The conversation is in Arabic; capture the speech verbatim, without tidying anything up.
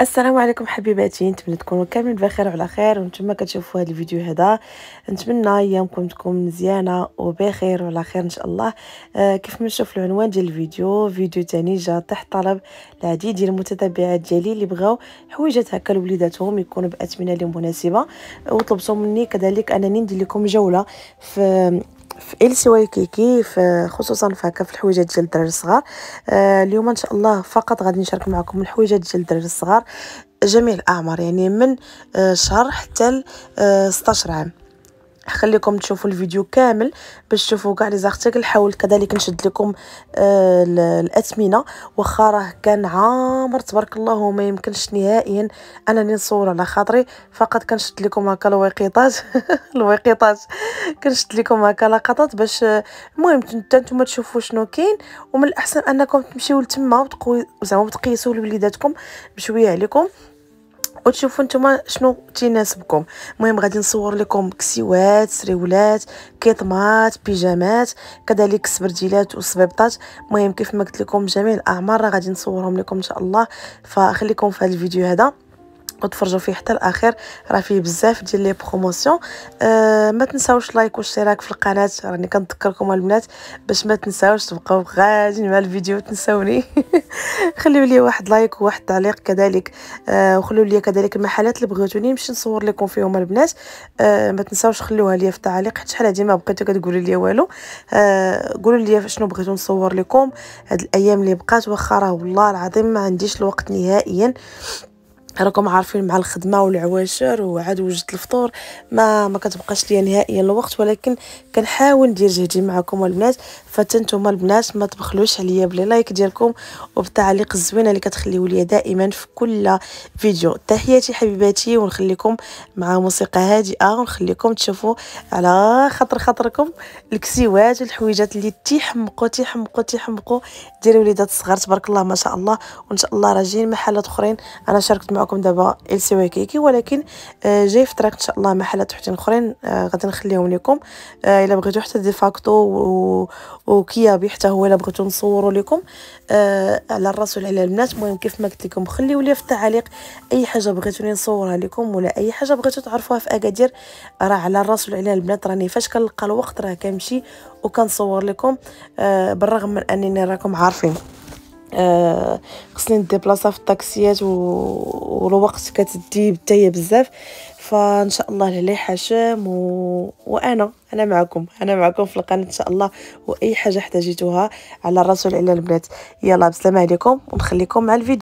السلام عليكم حبيباتي، نتمنى تكونوا كاملين بخير وعلى خير. ونتمنى كتشوفوا هذا الفيديو هذا، نتمنى ايامكم تكون مزيانه وبخير وعلى خير ان شاء الله. آه كيف ما نشوف العنوان ديال الفيديو، فيديو ثاني جا تحت طلب العديد ديال المتتبعات ديالي اللي بغاو حويجات هكا لوليداتهم يكونوا باثمنه اللي مناسبه، وطلبتوا مني كذلك انني ندير لكم جوله في في إل سي وايكيكي، في خصوصا فهكا في الحويجات ديال الدراري الصغار. آه اليوم ان شاء الله فقط غادي نشارك معكم الحويجات ديال الدراري الصغار جميع الاعمار، يعني من آه شهر حتى آه ستة عشر عام. خليكم تشوفوا الفيديو كامل باش تشوفوا كاع لي زارتيكل. حاول كذلك نشد لكم آه الاثمنه، واخا راه كان عامر تبارك الله وما يمكنش نهائيا انني نصور على خاطري، فقط كنشد لكم هكا الوقيطات الوقيطات كنشد لكم هكا لقطات باش المهم نتوما تشوفوا شنو كاين. ومن الاحسن انكم تمشيو لتما وتقوي زعما تقيسوا لوليداتكم بشويه عليكم وتشوفوا نتوما شنو تناسبكم. المهم غادي نصور لكم كسيوات، سريولات، كيطمات، بيجامات، كذلك سبرديلات وسبيبطات. المهم كيف ما قلت لكم جميع الاعمار غادي نصورهم لكم ان شاء الله، فخليكم في هذا الفيديو هذا وتفرجوا فيه حتى الاخير، راه فيه بزاف ديال لي بروموسيون. أه ما تنساوش لايك والاشتراك في القناه، راني كنذكركم البنات باش ما تنساوش تبقاو غاديين مع الفيديو تنساوني خليوا لي واحد لايك وواحد تعليق كذلك، أه وخلوا لي كذلك المحلات اللي بغيتوني نمشي نصور لكم فيهم البنات. أه ما تنساوش خلوها لي في التعليق، حيت شحال هادي ما بقيتو كتقولوا لي والو. أه قولوا لي شنو بغيتو نصور لكم هاد الايام اللي بقات، واخا راه والله العظيم ما عنديش الوقت نهائيا، راكم عارفين مع الخدمه والعواشر وعاد وجدت الفطور ما ما كتبقاش ليا نهائيا الوقت، ولكن كنحاول ندير جهدي معكم البنات. فانتوما البنات ما تبخلوش عليا بلي لايك ديالكم وبالتعليق الزوينه اللي كتخليو ليا دائما في كل فيديو. تحياتي حبيباتي، ونخليكم مع موسيقى هادئه، ونخليكم تشوفوا على خطر خطركم الكسيوات والحويجات اللي تيحمقوا تيحمقوا تيحمقوا ديال الوليدات الصغار تبارك الله ما شاء الله. وان شاء الله راه جايين محلات اخرين، انا شاركت معكم دابا إل سي وايكيكي، ولكن جاي في طريق ان شاء الله محلات حتى اخرين غادي نخليهم لكم. الا بغيتو حتى دي فاكتو وكيابي حتى هو الا بغيتو نصوروا لكم على الراس وعلى البنات. المهم كيف ما قلت لكم خليوا لي في التعليق اي حاجه بغيتوني نصورها لكم، ولا اي حاجه بغيتو تعرفوها في اكادير، راه على الراس وعلى البنات. راني فاش كنلقى الوقت راه كنمشي وكنصور لكم، بالرغم من انني راكم عارفين آه خصني نديبلاصا في الطاكسيات والوقت كتدي حتى بزاف. فان شاء الله لهلا حشام و... وانا انا معكم انا معكم في القناه ان شاء الله، واي حاجه احتاجيتوها على الراس وعلى البنات. يلا بسلام عليكم ونخليكم مع الفيديو.